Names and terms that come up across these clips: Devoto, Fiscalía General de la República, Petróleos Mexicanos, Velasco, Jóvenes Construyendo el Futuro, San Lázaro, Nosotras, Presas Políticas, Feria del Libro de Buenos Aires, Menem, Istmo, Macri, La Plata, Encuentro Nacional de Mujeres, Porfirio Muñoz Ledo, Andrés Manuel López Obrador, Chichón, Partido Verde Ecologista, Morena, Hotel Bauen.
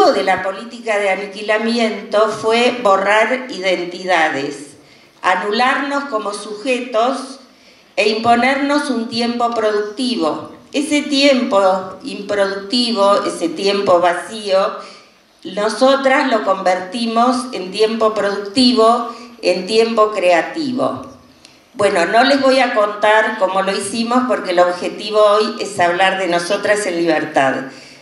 objetivo de la política de aniquilamiento fue borrar identidades, anularnos como sujetos e imponernos un tiempo productivo. Ese tiempo improductivo, ese tiempo vacío, nosotras lo convertimos en tiempo productivo, en tiempo creativo. Bueno, no les voy a contar cómo lo hicimos porque el objetivo hoy es hablar de nosotras en libertad.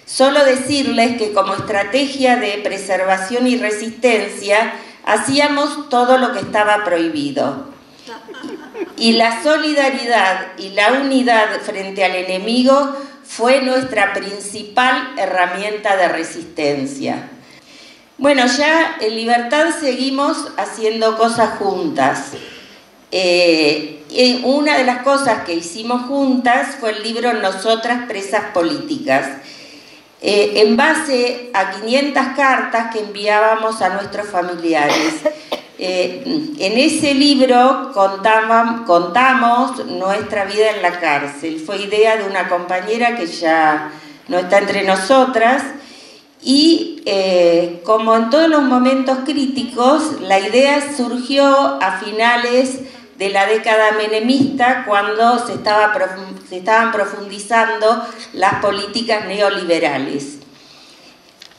Solo decirles que como estrategia de preservación y resistencia hacíamos todo lo que estaba prohibido. Y la solidaridad y la unidad frente al enemigo fue nuestra principal herramienta de resistencia. Bueno, ya en libertad seguimos haciendo cosas juntas. Una de las cosas que hicimos juntas fue el libro Nosotras, Presas Políticas, en base a 500 cartas que enviábamos a nuestros familiares. En ese libro contamos nuestra vida en la cárcel. Fue idea de una compañera que ya no está entre nosotras. Y como en todos los momentos críticos, la idea surgió a finales de la década menemista, cuando se estaban profundizando las políticas neoliberales.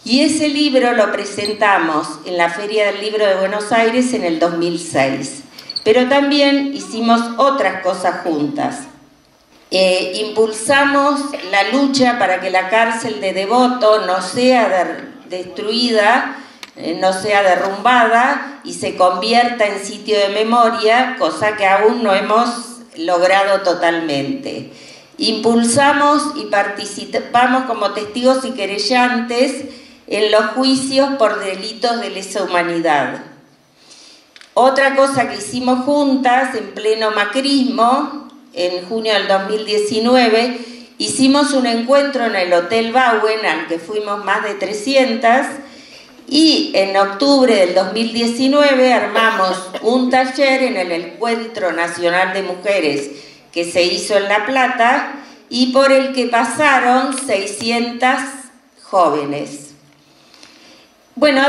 Y ese libro lo presentamos en la Feria del Libro de Buenos Aires en el 2006. Pero también hicimos otras cosas juntas. Impulsamos la lucha para que la cárcel de Devoto no sea destruida, no sea derrumbada y se convierta en sitio de memoria, cosa que aún no hemos logrado totalmente. Impulsamos y participamos como testigos y querellantes en los juicios por delitos de lesa humanidad. Otra cosa que hicimos juntas en pleno macrismo, en junio del 2019, hicimos un encuentro en el Hotel Bauen, al que fuimos más de 300, y en octubre del 2019 armamos un taller en el Encuentro Nacional de Mujeres, que se hizo en La Plata, y por el que pasaron 600 jóvenes. Bueno,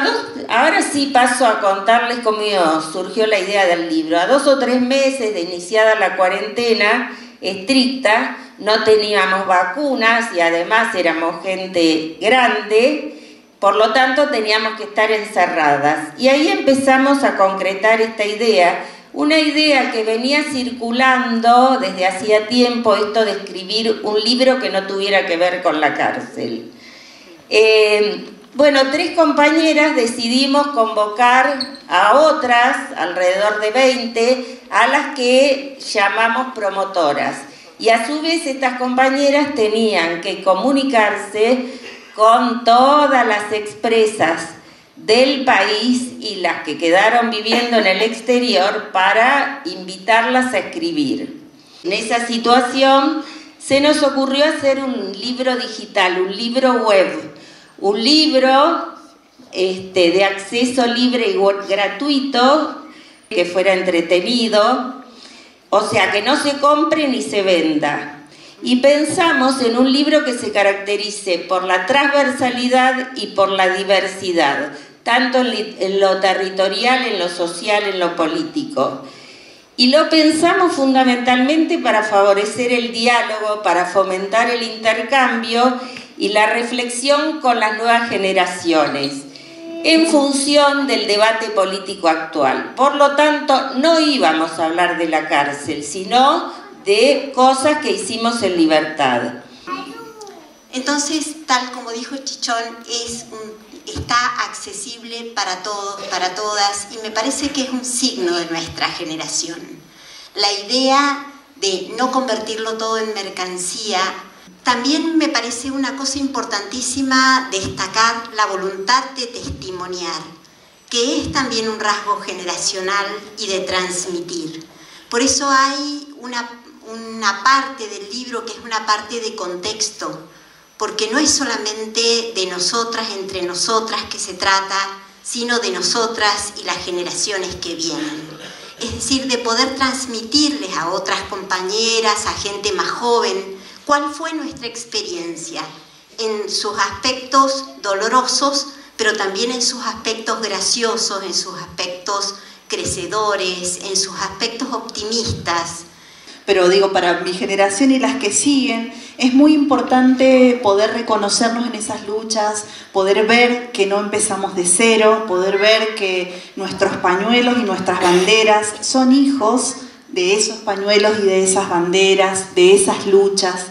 ahora sí paso a contarles cómo surgió la idea del libro. A 2 o 3 meses de iniciada la cuarentena estricta, no teníamos vacunas y además éramos gente grande, por lo tanto teníamos que estar encerradas. Y ahí empezamos a concretar esta idea, una idea que venía circulando desde hacía tiempo, esto de escribir un libro que no tuviera que ver con la cárcel. Bueno, 3 compañeras decidimos convocar a otras, alrededor de 20, a las que llamamos promotoras. Y a su vez estas compañeras tenían que comunicarse con todas las expresas del país y las que quedaron viviendo en el exterior para invitarlas a escribir. En esa situación se nos ocurrió hacer un libro digital, un libro web, un libro de acceso libre y gratuito, que fuera entretenido, o sea, que no se compre ni se venda. Y pensamos en un libro que se caracterice por la transversalidad y por la diversidad, tanto en lo territorial, en lo social, en lo político. Y lo pensamos fundamentalmente para favorecer el diálogo, para fomentar el intercambio y la reflexión con las nuevas generaciones en función del debate político actual. Por lo tanto, no íbamos a hablar de la cárcel, sino de cosas que hicimos en libertad. Entonces, tal como dijo Chichón, está accesible para todos, para todas, y me parece que es un signo de nuestra generación. La idea de no convertirlo todo en mercancía. También me parece una cosa importantísima destacar la voluntad de testimoniar, que es también un rasgo generacional y de transmitir. Por eso hay una parte del libro que es una parte de contexto, porque no es solamente de nosotras, entre nosotras que se trata, sino de nosotras y las generaciones que vienen. Es decir, de poder transmitirles a otras compañeras, a gente más joven, cuál fue nuestra experiencia en sus aspectos dolorosos, pero también en sus aspectos graciosos, en sus aspectos crecedores, en sus aspectos optimistas. Pero digo, para mi generación y las que siguen, es muy importante poder reconocernos en esas luchas, poder ver que no empezamos de cero, poder ver que nuestros pañuelos y nuestras banderas son hijos de esos pañuelos y de esas banderas, de esas luchas,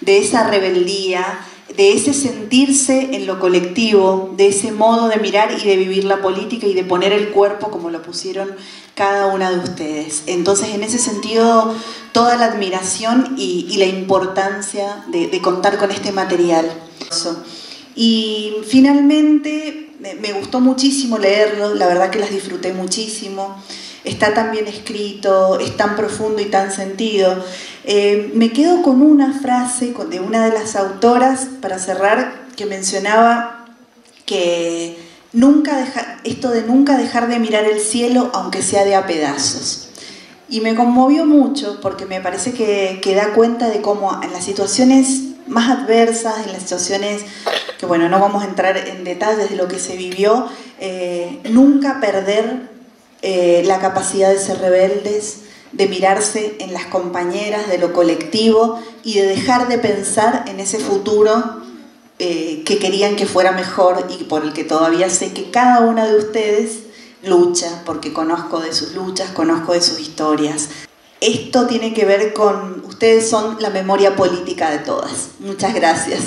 de esa rebeldía, de ese sentirse en lo colectivo, de ese modo de mirar y de vivir la política y de poner el cuerpo como lo pusieron cada una de ustedes. Entonces, en ese sentido, toda la admiración y la importancia de contar con este material. Y finalmente, me gustó muchísimo leerlo, la verdad que las disfruté muchísimo. Está tan bien escrito, es tan profundo y tan sentido. Me quedo con una frase de una de las autoras para cerrar, que mencionaba que esto de nunca dejar de mirar el cielo, aunque sea de a pedazos. Y me conmovió mucho porque me parece que da cuenta de cómo en las situaciones más adversas, en las situaciones que, bueno, no vamos a entrar en detalles de lo que se vivió, nunca perder la capacidad de ser rebeldes, de mirarse en las compañeras, de lo colectivo, y de dejar de pensar en ese futuro que querían que fuera mejor y por el que todavía sé que cada una de ustedes lucha, porque conozco de sus luchas, conozco de sus historias. Esto tiene que ver con, ustedes son la memoria política de todas. Muchas gracias.